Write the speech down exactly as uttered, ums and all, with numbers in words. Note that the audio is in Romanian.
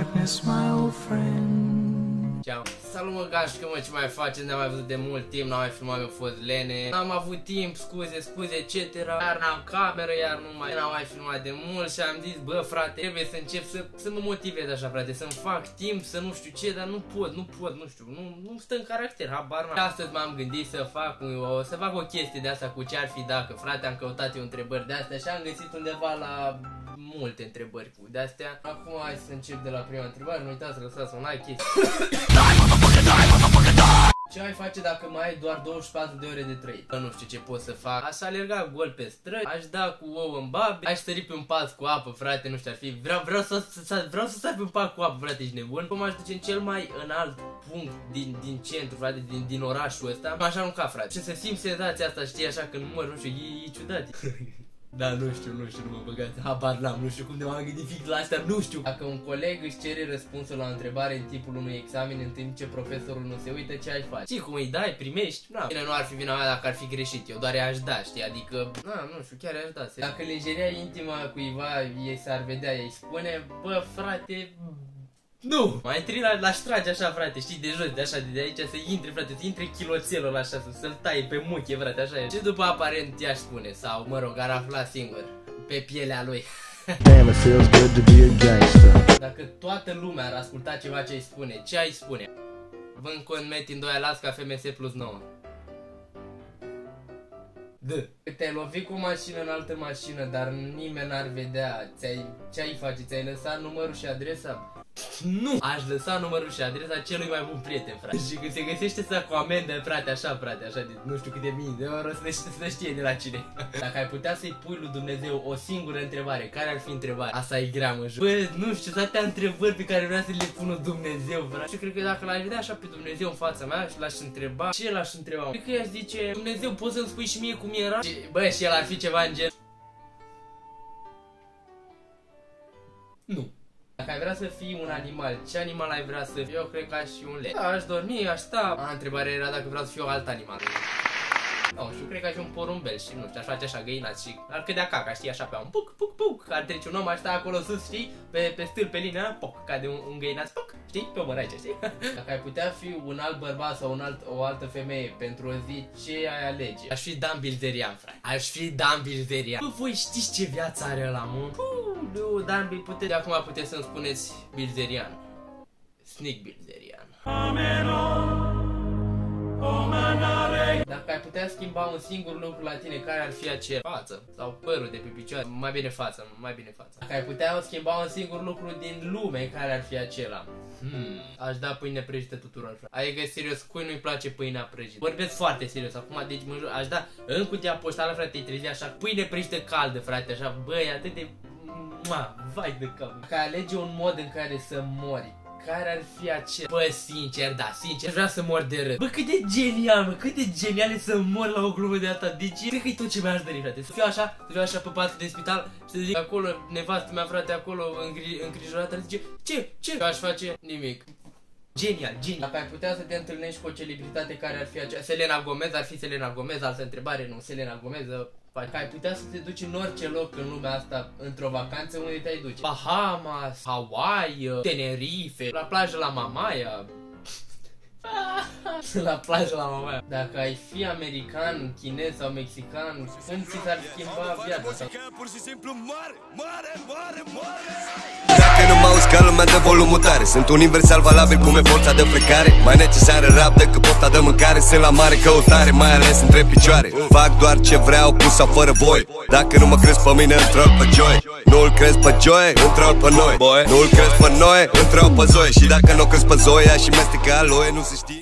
darkness, my old friend. Ciao. Salut mă gașcă, mă, ce mai facem? Ne-am mai văzut de mult timp, n-am mai filmat, mi-a fost lene. N-am avut timp, scuze, scuze, et cetera. Iar n-am cameră, iar nu mai n-am mai filmat de mult și am zis, bă, frate, trebuie să încep să, să mă motivez așa, frate, să-mi fac timp, să nu știu ce, dar nu pot, nu pot, nu știu, nu, nu stă în caracter, habar n-am. Astăzi m-am gândit să fac, o, să fac o chestie de asta cu ce ar fi dacă, frate, am căutat eu întrebări de astea și am găsit undeva la multe întrebări cu de-astea. Acum hai să încep de la prima întrebare, nu uitați să lăsați un like. Ce mai face dacă mai ai doar douăzeci și patru de ore de trăit? Nu știu ce pot să fac. Aș alerga gol pe străzi, aș da cu ouă în babe, aș sări pe un pat cu apă, frate, nu știu, ar fi. Vreau, vreau să, să, vreau să sar pe un pat cu apă, frate, ești nebun. Cum aș duce în cel mai înalt punct din, din centru, frate, din, din orașul ăsta, m-aș arunca, frate. Și să simt senzația asta, știi, așa când mă, nu știu, e, e ciudat. Da, nu știu, nu știu, nu mă băgați, habar n-am, nu știu cum de m-am gândit fix la asta, nu știu. Dacă un coleg își cere răspunsul la o întrebare în timpul unui examen în timp ce profesorul nu se uită, ce ai face? Știi cum îi dai, primești? Na, bine, nu ar fi vina mea dacă ar fi greșit, eu doar i-aș da, știi, adică, na, nu știu, chiar i-aș da. Se... Dacă lejeria intimă cuiva ei s-ar vedea, ei spune, bă, frate... Nu! Mai intri la, l-aș trage așa, frate, știi, de jos, de așa, de, de aici, să intre, frate, să intre chiloțelul așa, să-l taie pe muche, frate, așa e. Și după aparent i-aș spune, sau, mă rog, ar afla singur, pe pielea lui. Dacă toată lumea ar asculta ceva ce ai spune, ce ai spune? Vând cont Metin doi Alaska F M S plus nouă. D. Te-ai lovit cu o mașină în altă mașină, dar nimeni n-ar vedea, ce-ai face, ți-ai lăsat numărul și adresa? Nu! Aș lăsa numărul și adresa celui mai bun prieten, frate. Și când se găsește să cu amendă, frate, așa, frate, așa, de nu știu câte mii de euro, să, să știe de la cine. Dacă ai putea să-i pui lui Dumnezeu o singură întrebare, care ar fi întrebarea? Asta e grea, mă jur. Bă, nu știu, atâtea întrebări pe care vrea să le pună Dumnezeu, frate. Și cred că dacă l-aș vedea așa pe Dumnezeu în fața mea și l-aș întreba, ce l-aș întreba? Cred că i-aș zice, Dumnezeu, poți să-mi spui și mie cum era? Și, bă, și el ar fi ceva în gen. Nu. Dacă ai vrea să fii un animal, ce animal ai vrea să fii? Eu cred că aș fi un leu. Da, aș dormi, aș sta. A, întrebarea era dacă vreau să fiu alt animal. Nu, no, știu, cred că aș fi un porumbel și nu știu, aș face așa găina și ar cădea caca, știi, așa pe un puc, puc, puc. Ar trece un om, aș sta acolo sus, știi, pe, pe stâlp, pe linia, poc, cade un, un găinaț, poc, știi, pe o măraice, știi? Dacă ai putea fi un alt bărbat sau un alt, o altă femeie pentru o zi, ce ai alege? Aș fi Dan Bilzerian, frate. Aș fi Dan Bilzerian. Bă, voi știți ce viață are ăla, mă? Nu, Dan Bil, puteți, de acum puteți să-mi spuneți Bilzerian. Sneak Bilzerian. Dacă ai putea schimba un singur lucru la tine, care ar fi acel? Față sau părul de pe picioare? Mai bine față, mai bine față. Dacă ai putea schimba un singur lucru din lume, care ar fi acela? Hmm. Aș da pâine prăjită tuturor. Adică, serios, cui nu-i place pâinea prăjită? Vorbesc foarte serios acum, deci mă jur, aș da în cutia poștală, frate, îi trezi așa, pâine prăjită caldă, frate, așa, băi, atât de... Ma, vai de cap. Dacă ai alege un mod în care să mori, care ar fi acel? Bă, sincer, da, sincer, vreau să mor de râd. Bă, cât de genial, mă, cât de genial e să mor la o glumă de asta. Deci, cred că e tot ce mi-aș dori, frate. Să fiu așa, să fiu așa pe patul de spital și să zic acolo, nevastă mea, frate, acolo, îngri îngrijorată, zice, ce, ce? Eu aș face nimic. Genial, genial. Dacă ai putea să te întâlnești cu o celebritate, care ar fi acea? Selena Gomez, ar fi Selena Gomez, altă întrebare, nu, Selena Gomez. Dacă ai putea să te duci în orice loc în lumea asta, într-o vacanță, unde te-ai duce? Bahamas, Hawaii, Tenerife, la plajă la Mamaia. La plajă la Mamaia. Dacă ai fi american, chinez sau mexican, cum ți s-ar schimba viața sau... Dacă nu mă auzi ca lumea de volumul tare, sunt universal valabil cum e forța de plecare. Mai necesară rap decât pofta de mâncare. Sunt la mare căutare, mai ales între picioare. Fac doar ce vreau, cu sau fără voi. Dacă nu mă crezi pe mine, într-o pe Joy. Nu-l crezi pe Joy, într-o pe noi. Nu-l crezi pe noi, într-o pe Zoe. Și dacă nu crezi pe Zoe, aș și mesteca aloe, nu se știe.